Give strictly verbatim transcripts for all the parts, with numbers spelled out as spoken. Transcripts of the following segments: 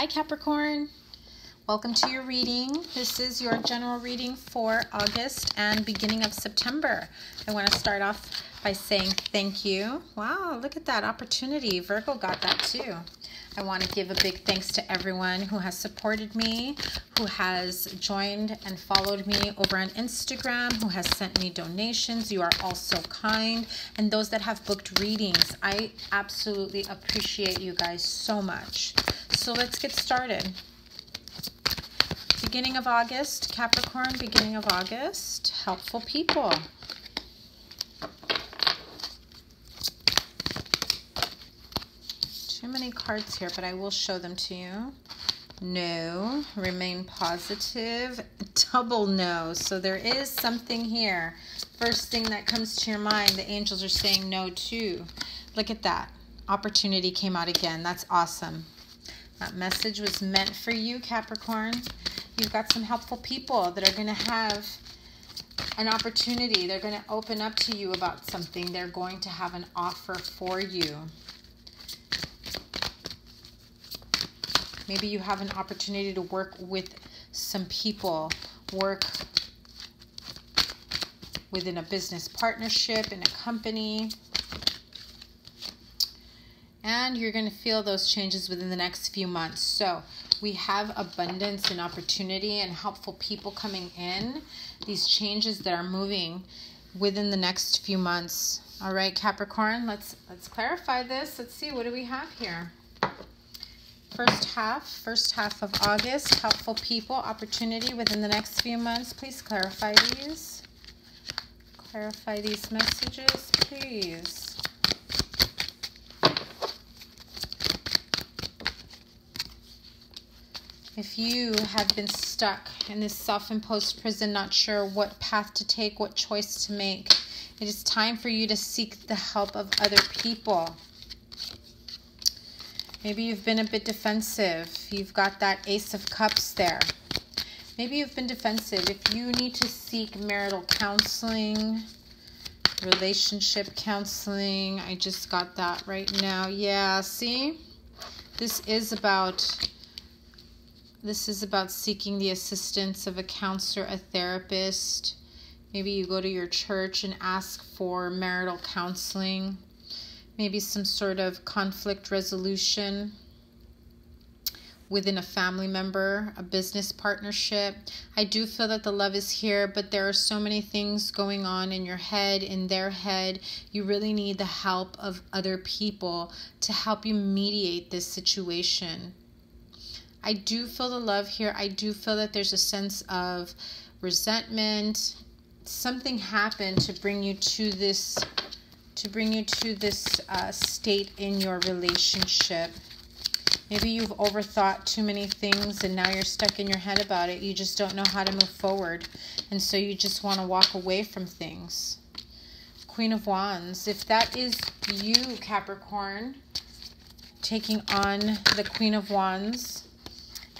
Hi Capricorn, welcome to your reading. This is your general reading for August and beginning of September. I want to start off by saying thank you. Wow, look at that opportunity. Virgo got that too. I want to give a big thanks to everyone who has supported me, who has joined and followed me over on Instagram, who has sent me donations. You are all so kind. And those that have booked readings, I absolutely appreciate you guys so much. So let's get started. Beginning of August, Capricorn, beginning of August, helpful people. Too many cards here, but I will show them to you. No, remain positive, double no. So there is something here. First thing that comes to your mind, the angels are saying no too. Look at that. Opportunity came out again. That's awesome. That message was meant for you, Capricorn. You've got some helpful people that are going to have an opportunity. They're going to open up to you about something. They're going to have an offer for you. Maybe you have an opportunity to work with some people, work within a business partnership, in a company. And you're going to feel those changes within the next few months. So we have abundance and opportunity and helpful people coming in. These changes that are moving within the next few months. All right, Capricorn, let's, let's clarify this. Let's see, what do we have here? First half, first half of August, helpful people, opportunity within the next few months. Please clarify these. Clarify these messages, please. If you have been stuck in this self-imposed prison, not sure what path to take, what choice to make, it is time for you to seek the help of other people. Maybe you've been a bit defensive. You've got that Ace of Cups there. Maybe you've been defensive. If you need to seek marital counseling, relationship counseling, I just got that right now. Yeah, see? This is about this is about seeking the assistance of a counselor, a therapist. Maybe you go to your church and ask for marital counseling. Maybe some sort of conflict resolution within a family member, a business partnership. I do feel that the love is here, but there are so many things going on in your head, in their head. You really need the help of other people to help you mediate this situation. I do feel the love here. I do feel that there's a sense of resentment. Something happened to bring you to this to bring you to this uh, state in your relationship. Maybe you've overthought too many things and now you're stuck in your head about it. You just don't know how to move forward. And so you just want to walk away from things. Queen of Wands. If that is you, Capricorn, taking on the Queen of Wands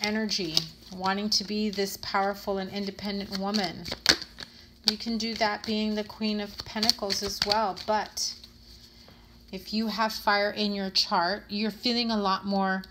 energy, wanting to be this powerful and independent woman, you can do that being the Queen of Pentacles as well. But if you have fire in your chart, you're feeling a lot more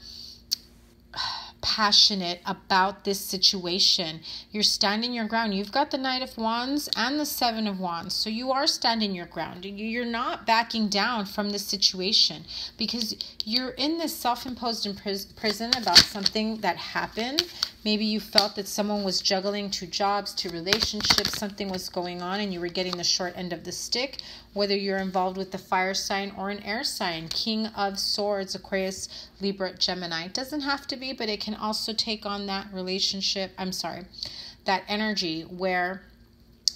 passionate about this situation. You're standing your ground. You've got the Knight of Wands and the Seven of Wands. So you are standing your ground. You're not backing down from this situation because you're in this self-imposed prison about something that happened. Maybe you felt that someone was juggling two jobs, two relationships, something was going on and you were getting the short end of the stick, whether you're involved with the fire sign or an air sign. King of Swords, Aquarius, Libra, Gemini. It doesn't have to be, but it can also take on that relationship, I'm sorry, that energy where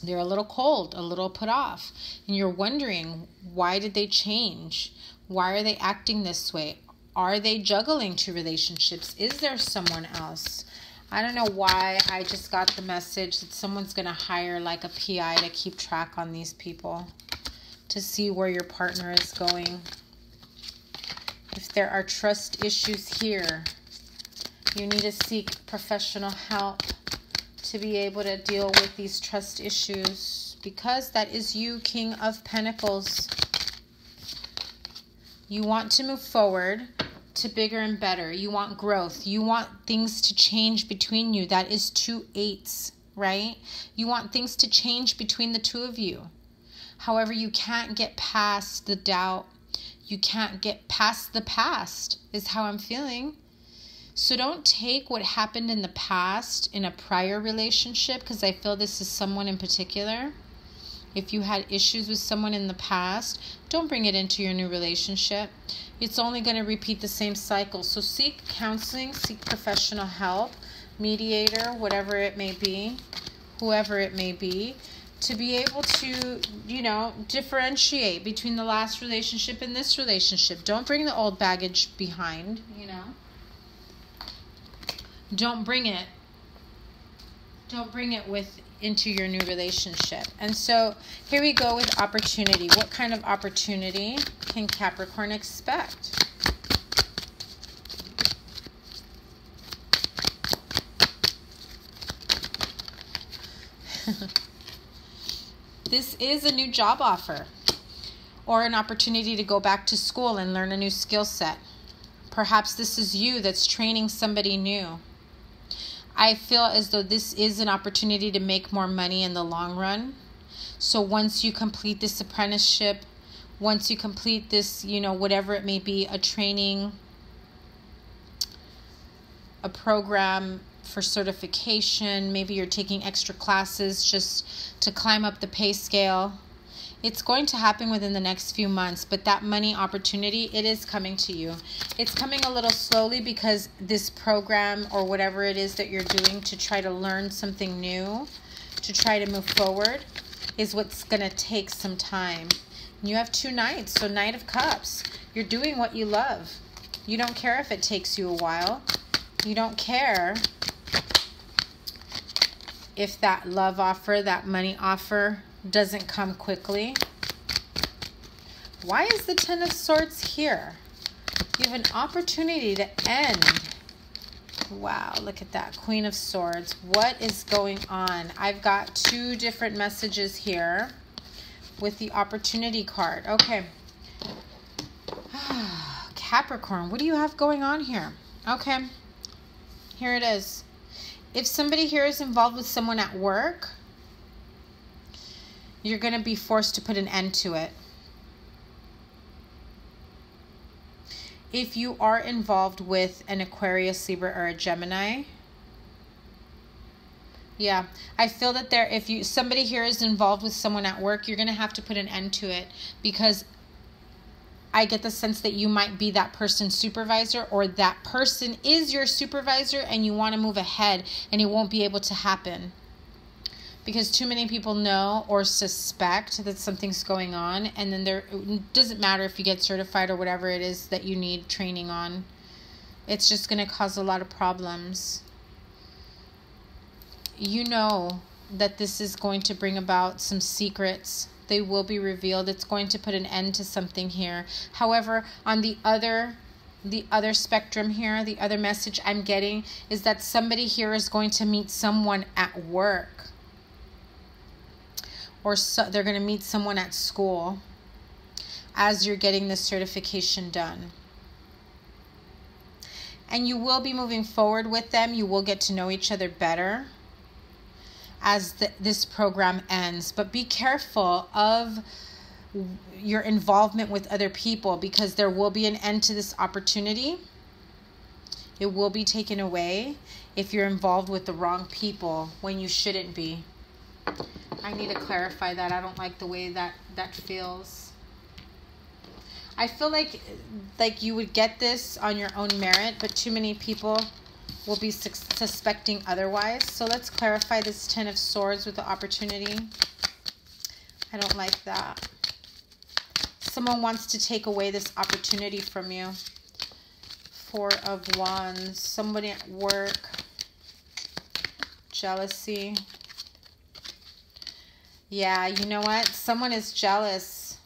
they're a little cold, a little put off, and you're wondering, why did they change? Why are they acting this way? Are they juggling two relationships? Is there someone else? I don't know why I just got the message that someone's going to hire like a P I to keep track on these people to see where your partner is going. If there are trust issues here, you need to seek professional help to be able to deal with these trust issues because that is you, King of Pentacles. You want to move forward. to bigger and better. You want growth. You want things to change between you. That is two eights, right? You want things to change between the two of you. However, you can't get past the doubt. You can't get past the past is how I'm feeling. So don't take what happened in the past in a prior relationship, because I feel this is someone in particular. If you had issues with someone in the past, don't bring it into your new relationship. It's only going to repeat the same cycle. So seek counseling, seek professional help, mediator, whatever it may be, whoever it may be, to be able to, you know, differentiate between the last relationship and this relationship. Don't bring the old baggage behind, you know. Don't bring it. Don't bring it with into your new relationship. And so here we go with opportunity. What kind of opportunity can Capricorn expect? This is a new job offer or an opportunity to go back to school and learn a new skill set. Perhaps this is you that's training somebody new. I feel as though this is an opportunity to make more money in the long run. So once you complete this apprenticeship, once you complete this, you know, whatever it may be, a training, a program for certification, maybe you're taking extra classes just to climb up the pay scale. It's going to happen within the next few months, but that money opportunity, it is coming to you. It's coming a little slowly because this program or whatever it is that you're doing to try to learn something new, to try to move forward, is what's going to take some time. You have two nights, so Knight of Cups. You're doing what you love. You don't care if it takes you a while. You don't care if that love offer, that money offer, doesn't come quickly. Why is the Ten of Swords here? You have an opportunity to end. Wow, look at that. Queen of Swords. What is going on? I've got two different messages here with the opportunity card. Okay. Capricorn, what do you have going on here? Okay. Here it is. If somebody here is involved with someone at work, you're going to be forced to put an end to it. If you are involved with an Aquarius, Libra, or a Gemini, yeah, I feel that there, if you somebody here is involved with someone at work, you're going to have to put an end to it, because I get the sense that you might be that person's supervisor, or that person is your supervisor and you want to move ahead, and it won't be able to happen. Because too many people know or suspect that something's going on, and then there, it doesn't matter if you get certified or whatever it is that you need training on. It's just going to cause a lot of problems. You know that this is going to bring about some secrets. They will be revealed. It's going to put an end to something here. However, on the other The other spectrum here, the other message I'm getting is that somebody here is going to meet someone at work. Or so they're going to meet someone at school as you're getting the certification done. And you will be moving forward with them. You will get to know each other better as the, this program ends. But be careful of your involvement with other people, because there will be an end to this opportunity. It will be taken away if you're involved with the wrong people when you shouldn't be. I need to clarify that. I don't like the way that that feels. I feel like like you would get this on your own merit, but too many people will be sus suspecting otherwise. So let's clarify this Ten of Swords with the opportunity. I don't like that. Someone wants to take away this opportunity from you. Four of Wands. Somebody at work. Jealousy. Yeah, you know what? Someone is jealous.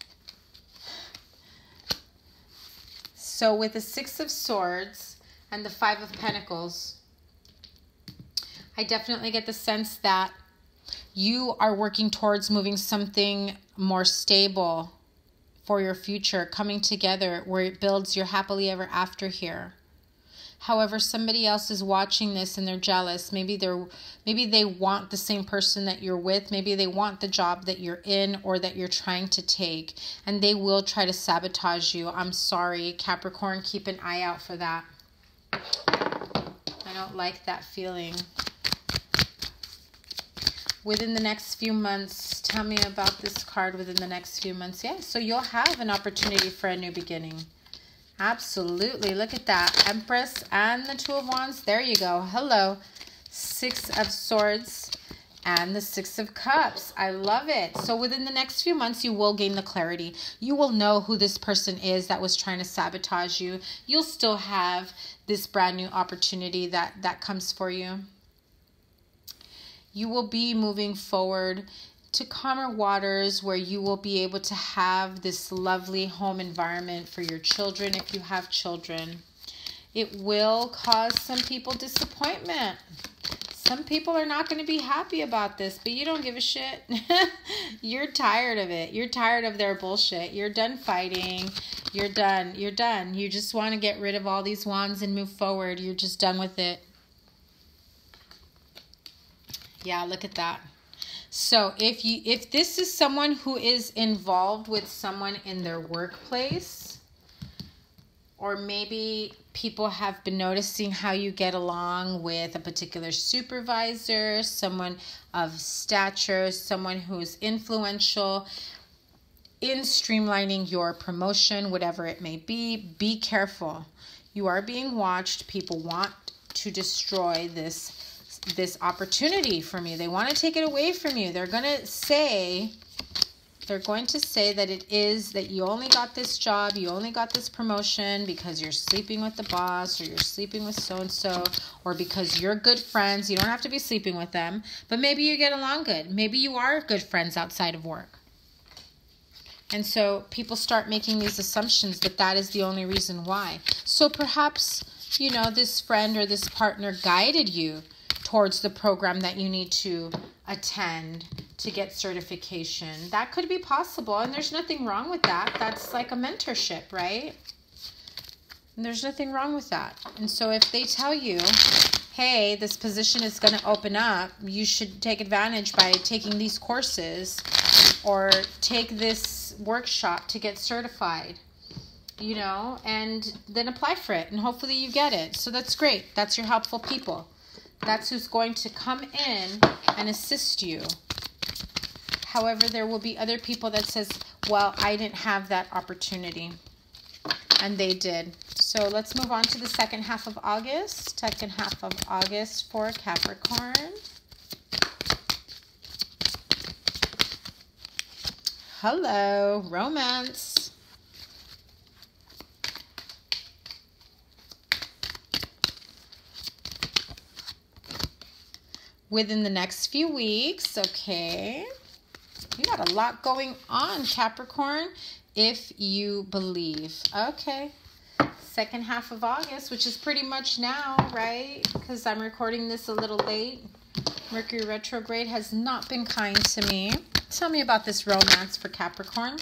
So with the Six of Swords and the Five of Pentacles, I definitely get the sense that you are working towards moving something more stable for your future coming together where it builds your happily ever after here. However, somebody else is watching this and they're jealous. Maybe they're, maybe they want the same person that you're with. Maybe they want the job that you're in or that you're trying to take, and they will try to sabotage you. I'm sorry, Capricorn, keep an eye out for that. I don't like that feeling. Within the next few months, tell me about this card within the next few months. Yeah, so you'll have an opportunity for a new beginning. Absolutely. Look at that. Empress and the Two of Wands. There you go. Hello. Six of Swords and the Six of Cups. I love it. So within the next few months, you will gain the clarity. You will know who this person is that was trying to sabotage you. You'll still have this brand new opportunity that, that comes for you. You will be moving forward to calmer waters where you will be able to have this lovely home environment for your children if you have children. It will cause some people disappointment. Some people are not going to be happy about this, but you don't give a shit. You're tired of it. You're tired of their bullshit. You're done fighting. You're done. You're done. You just want to get rid of all these wands and move forward. You're just done with it. Yeah, look at that. So if you if this is someone who is involved with someone in their workplace, or maybe people have been noticing how you get along with a particular supervisor, someone of stature, someone who's influential in streamlining your promotion, whatever it may be, be careful. You are being watched. People want to destroy this this opportunity from you. They want to take it away from you. They're going to say, they're going to say that it is that you only got this job, you only got this promotion because you're sleeping with the boss, or you're sleeping with so-and-so, or because you're good friends. You don't have to be sleeping with them, but maybe you get along good. Maybe you are good friends outside of work. And so people start making these assumptions that that is the only reason why. So perhaps, you know, this friend or this partner guided you towards the program that you need to attend to get certification. That could be possible, and there's nothing wrong with that. That's like a mentorship, right? And there's nothing wrong with that. And so if they tell you, hey, this position is going to open up, you should take advantage by taking these courses or take this workshop to get certified, you know, and then apply for it, and hopefully you get it. So that's great. That's your helpful people. That's who's going to come in and assist you. However, there will be other people that says, well, I didn't have that opportunity. And they did. So let's move on to the second half of August. Second half of August for Capricorn. Hello, romance. Within the next few weeks, okay, you got a lot going on, Capricorn, if you believe. Okay, second half of August, which is pretty much now, right? Because I'm recording this a little late. Mercury retrograde has not been kind to me. Tell me about this romance for Capricorn.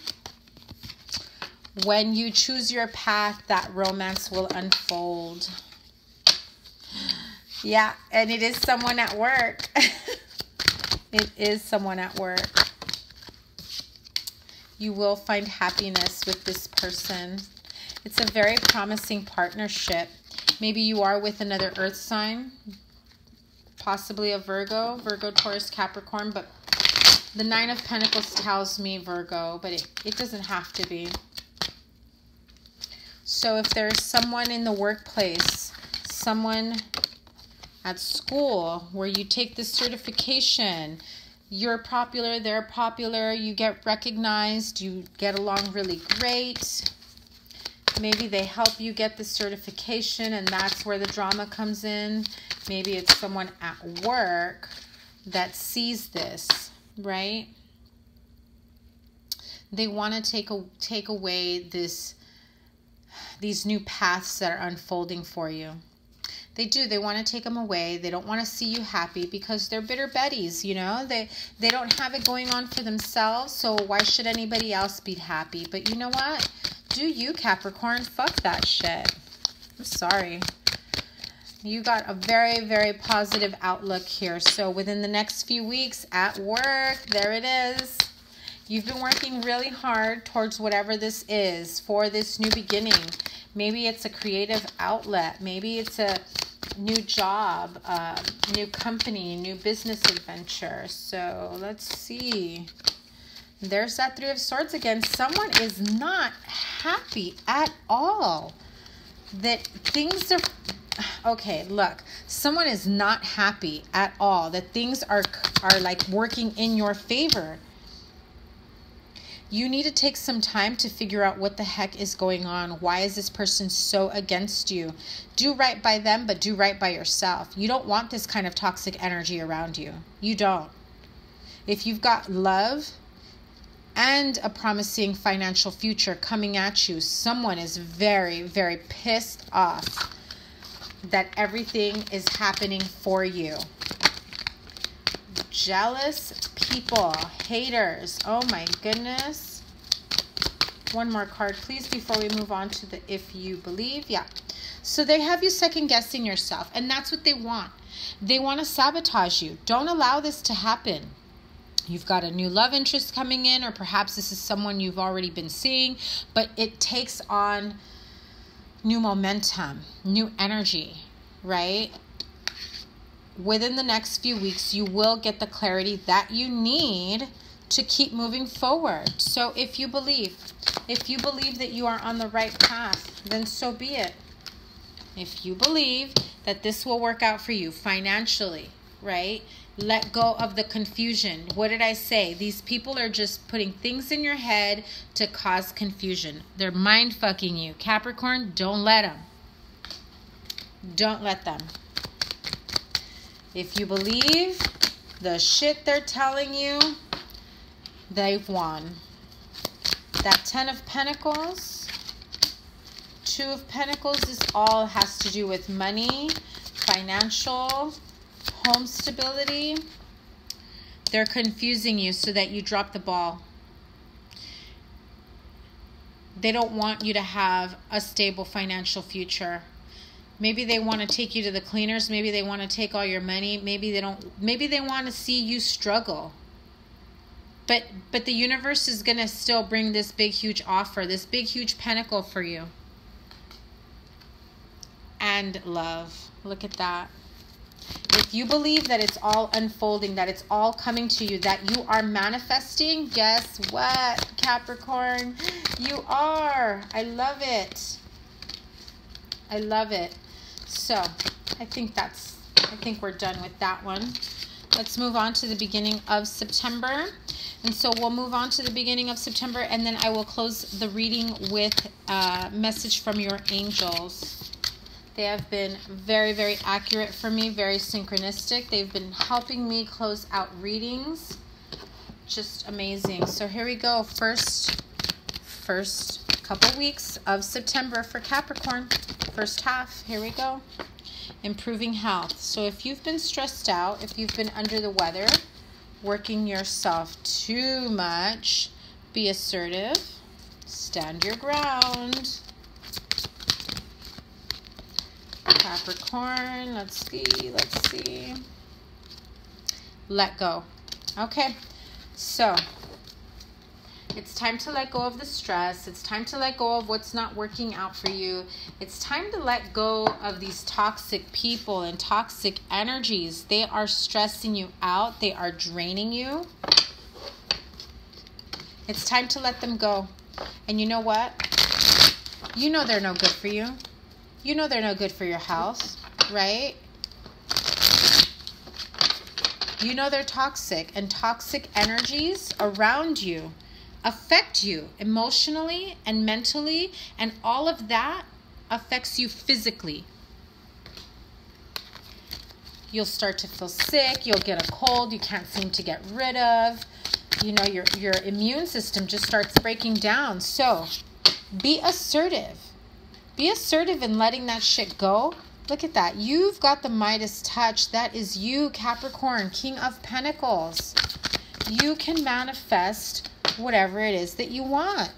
When you choose your path, that romance will unfold. Yeah, and it is someone at work. It is someone at work. You will find happiness with this person. It's a very promising partnership. Maybe you are with another earth sign, possibly a Virgo, Virgo, Taurus, Capricorn, but the Nine of Pentacles tells me Virgo, but it, it doesn't have to be. So if there's someone in the workplace, someone at school where you take this certification, you're popular, they're popular, you get recognized, you get along really great. Maybe they help you get the certification, and that's where the drama comes in. Maybe it's someone at work that sees this, right? They want to take a, take away this, these new paths that are unfolding for you. They do. They want to take them away. They don't want to see you happy because they're bitter Betties, you know. They they don't have it going on for themselves, so why should anybody else be happy? But you know what? Do you, Capricorn? Fuck that shit. I'm sorry. You got a very, very positive outlook here. So within the next few weeks at work, there it is. You've been working really hard towards whatever this is for this new beginning. Maybe it's a creative outlet. Maybe it's a new job, uh, new company, new business adventure. So let's see. There's that Three of Swords again. Someone is not happy at all. That things are... Okay, look, someone is not happy at all. That things are, are like working in your favor. You need to take some time to figure out what the heck is going on. Why is this person so against you? Do right by them, but do right by yourself. You don't want this kind of toxic energy around you. You don't. If you've got love and a promising financial future coming at you, someone is very, very pissed off that everything is happening for you. Jealous people, haters. Oh my goodness. One more card, please, before we move on to the if you believe. Yeah. So they have you second guessing yourself, and that's what they want. They want to sabotage you. Don't allow this to happen. You've got a new love interest coming in, or perhaps this is someone you've already been seeing, but it takes on new momentum, new energy, right? Within the next few weeks, you will get the clarity that you need to keep moving forward. So if you believe, if you believe that you are on the right path, then so be it. If you believe that this will work out for you financially, right? Let go of the confusion. What did I say? These people are just putting things in your head to cause confusion. They're mind fucking you. Capricorn, don't let them. Don't let them. If you believe the shit they're telling you, they've won. That Ten of Pentacles, Two of Pentacles, this all has to do with money, financial, home stability. They're confusing you so that you drop the ball. They don't want you to have a stable financial future. Maybe they want to take you to the cleaners. Maybe they want to take all your money. Maybe they don't, maybe they want to see you struggle. But but the universe is going to still bring this big huge offer, this big huge pinnacle for you. And love. Look at that. If you believe that it's all unfolding, that it's all coming to you, that you are manifesting, guess what, Capricorn? You are. I love it. I love it. So I think that's, I think we're done with that one. Let's move on to the beginning of September. And so we'll move on to the beginning of September, and then I will close the reading with a message from your angels. They have been very, very accurate for me, very synchronistic. They've been helping me close out readings. Just amazing. So here we go. First, first couple weeks of September for Capricorn. First half. Here we go. Improving health. So if you've been stressed out, if you've been under the weather, working yourself too much, be assertive. Stand your ground. Capricorn, let's see, let's see. Let go. Okay, so it's time to let go of the stress. It's time to let go of what's not working out for you. It's time to let go of these toxic people and toxic energies. They are stressing you out. They are draining you. It's time to let them go. And you know what? You know they're no good for you. You know they're no good for your health, right? You know they're toxic, and toxic energies around you affect you emotionally and mentally, and all of that affects you physically. You'll start to feel sick, you'll get a cold you can't seem to get rid of. You know, your, your immune system just starts breaking down. So be assertive. Be assertive in letting that shit go Look at that. You've got the Midas touch. That is you, Capricorn, King of Pentacles. You can manifest whatever it is that you want.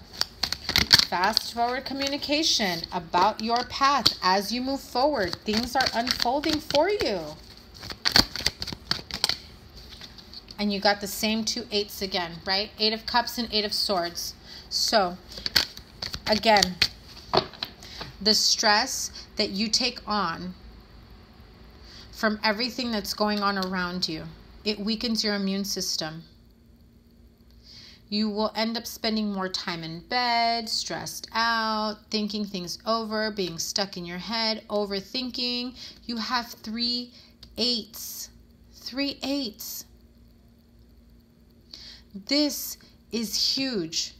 Fast forward communication about your path as you move forward. Things are unfolding for you. And you got the same two eights again, right? Eight of Cups and Eight of Swords. So, again, the stress that you take on from everything that's going on around you, it weakens your immune system. You will end up spending more time in bed, stressed out, thinking things over, being stuck in your head, overthinking. You have three eights. Three eights. This is huge.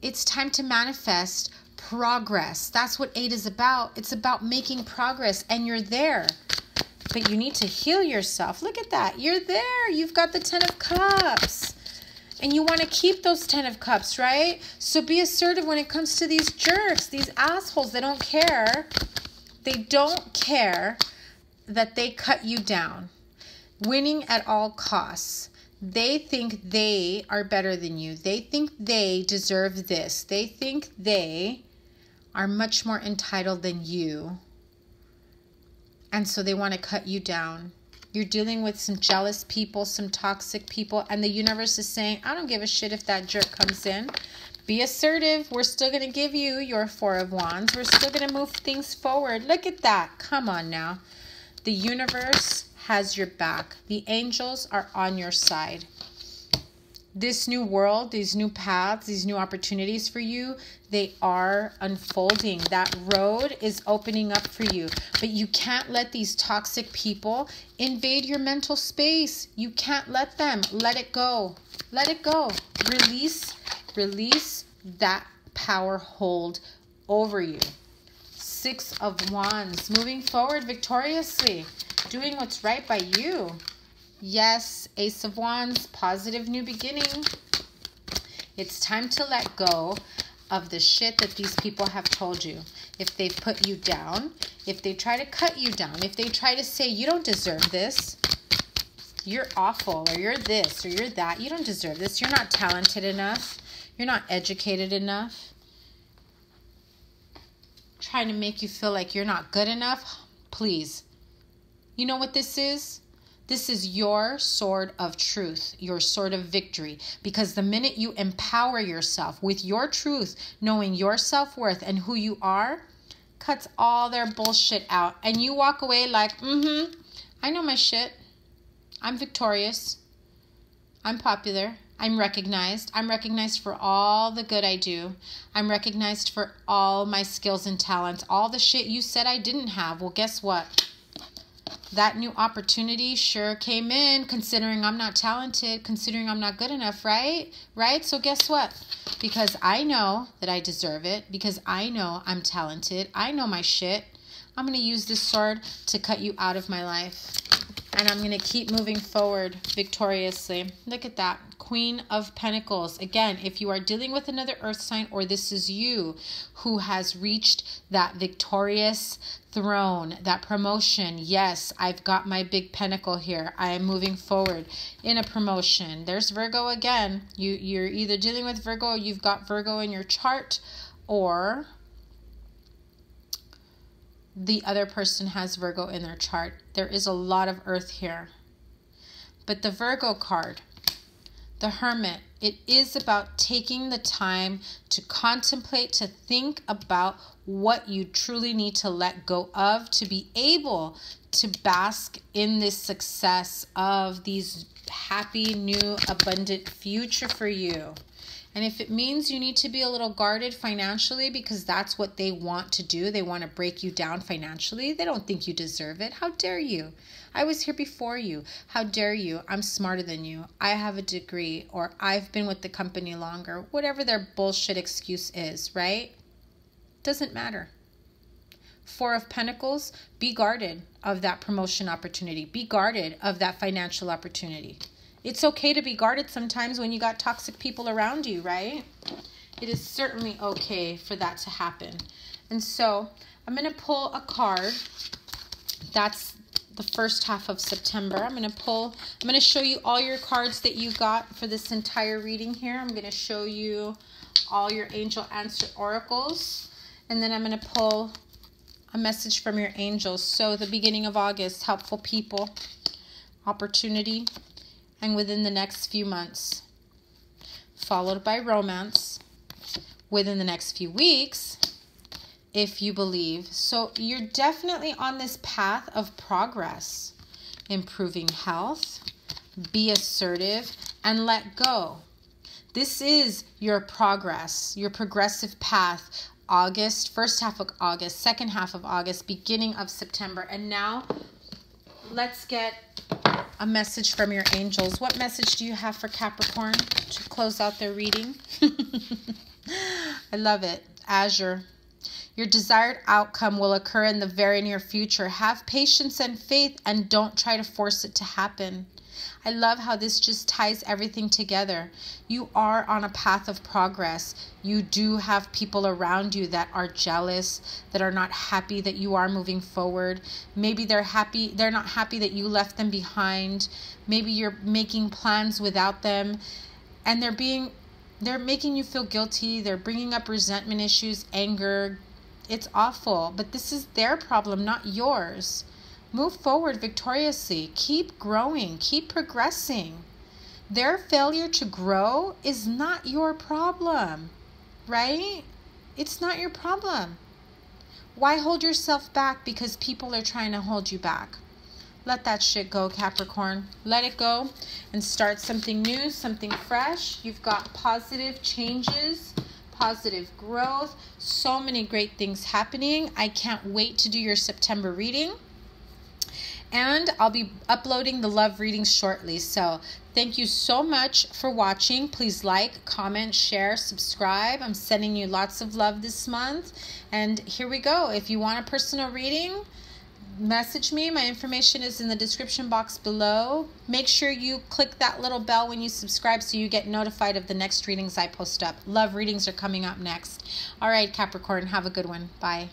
It's time to manifest progress. That's what eight is about. It's about making progress, and you're there. But you need to heal yourself. Look at that. You're there. You've got the Ten of Cups. And you want to keep those Ten of Cups, right? So be assertive when it comes to these jerks, these assholes. They don't care. They don't care that they cut you down. Winning at all costs. They think they are better than you. They think they deserve this. They think they are much more entitled than you. And so they want to cut you down. You're dealing with some jealous people, some toxic people, and the universe is saying, I don't give a shit if that jerk comes in. Be assertive. We're still going to give you your Four of Wands. We're still going to move things forward. Look at that. Come on now. The universe has your back. The angels are on your side. This new world, these new paths, these new opportunities for you, they are unfolding. That road is opening up for you. But you can't let these toxic people invade your mental space. You can't let them. Let it go. Let it go. Release, release that power hold over you. Six of Wands. Moving forward victoriously. Doing what's right by you. Yes, Ace of Wands, positive new beginning. It's time to let go of the shit that these people have told you. If they've put you down, if they try to cut you down, if they try to say you don't deserve this, you're awful, or you're this, or you're that, you don't deserve this, you're not talented enough, you're not educated enough, trying to make you feel like you're not good enough, please. You know what this is? This is your sword of truth, your sword of victory, because the minute you empower yourself with your truth, knowing your self-worth and who you are, cuts all their bullshit out. And you walk away like, mm-hmm, I know my shit. I'm victorious. I'm popular. I'm recognized. I'm recognized for all the good I do. I'm recognized for all my skills and talents. All the shit you said I didn't have. Well, guess what? That new opportunity sure came in, considering I'm not talented, considering I'm not good enough, right? Right? So guess what? Because I know that I deserve it, because I know I'm talented, I know my shit, I'm going to use this sword to cut you out of my life. And I'm going to keep moving forward victoriously. Look at that. Queen of Pentacles. Again, if you are dealing with another earth sign, or this is you who has reached that victorious throne, that promotion. Yes, I've got my big pentacle here. I am moving forward in a promotion. There's Virgo again. You, you're either dealing with Virgo, you've got Virgo in your chart, or the other person has Virgo in their chart. There is a lot of earth here. But the Virgo card, the Hermit, it is about taking the time to contemplate, to think about what you truly need to let go of to be able to bask in this success of these happy, new, abundant future for you. And if it means you need to be a little guarded financially, because that's what they want to do. They want to break you down financially. They don't think you deserve it. How dare you? I was here before you. How dare you? I'm smarter than you. I have a degree, or I've been with the company longer. Whatever their bullshit excuse is, right? Doesn't matter. Four of Pentacles, be guarded of that promotion opportunity. Be guarded of that financial opportunity. It's okay to be guarded sometimes when you got toxic people around you, right? It is certainly okay for that to happen. And so I'm going to pull a card That's the first half of September. I'm going to pull, I'm going to show you all your cards that you got for this entire reading here. I'm going to show you all your angel answer oracles, and then I'm going to pull a message from your angels. So the beginning of August, helpful people, opportunity, and within the next few months, followed by romance, within the next few weeks, if you believe. So you're definitely on this path of progress, improving health, be assertive, and let go. This is your progress, your progressive path. August, first half of August, second half of August, beginning of September. And now let's get a message from your angels. What message do you have for Capricorn to close out their reading? I love it. Azure. Your desired outcome will occur in the very near future. Have patience and faith, and don't try to force it to happen. I love how this just ties everything together. You are on a path of progress. You do have people around you that are jealous, that are not happy that you are moving forward. Maybe they're happy, they're not happy that you left them behind. Maybe you're making plans without them, and they're being they're making you feel guilty. They're bringing up resentment issues, anger. It's awful, but this is their problem, not yours. Move forward victoriously. Keep growing. Keep progressing. Their failure to grow is not your problem, right? It's not your problem. Why hold yourself back because people are trying to hold you back? Let that shit go, Capricorn. Let it go and start something new, something fresh. You've got positive changes, positive growth, so many great things happening. I can't wait to do your September reading. And I'll be uploading the love readings shortly. So thank you so much for watching. Please like, comment, share, subscribe. I'm sending you lots of love this month. And here we go. If you want a personal reading, message me. My information is in the description box below. Make sure you click that little bell when you subscribe so you get notified of the next readings I post up. Love readings are coming up next. All right, Capricorn, have a good one. Bye.